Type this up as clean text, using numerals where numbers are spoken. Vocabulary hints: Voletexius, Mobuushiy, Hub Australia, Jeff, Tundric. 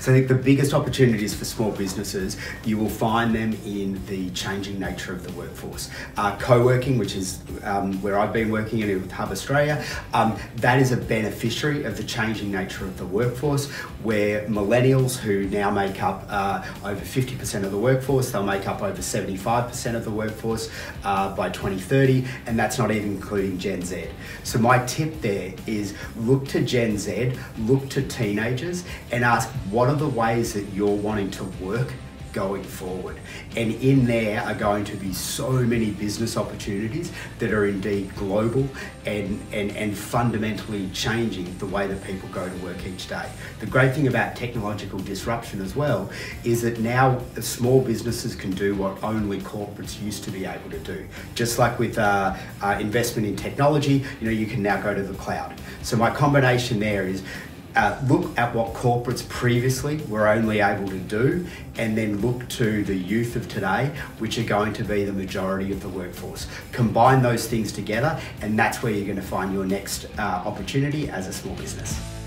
So I think the biggest opportunities for small businesses, you will find them in the changing nature of the workforce. Co-working, which is where I've been working in with Hub Australia, that is a beneficiary of the changing nature of the workforce, where millennials, who now make up over 50% of the workforce, they'll make up over 75% of the workforce by 2030, and that's not even including Gen Z. So my tip there is look to Gen Z, look to teenagers, and ask, what are the ways that you're wanting to work going forward? And in there are going to be so many business opportunities that are indeed global and fundamentally changing the way that people go to work each day. The great thing about technological disruption as well is that now small businesses can do what only corporates used to be able to do. Just like with investment in technology, you can now go to the cloud. So my combination there is look at what corporates previously were only able to do, and then look to the youth of today, which are going to be the majority of the workforce. Combine those things together, and that's where you're going to find your next opportunity as a small business.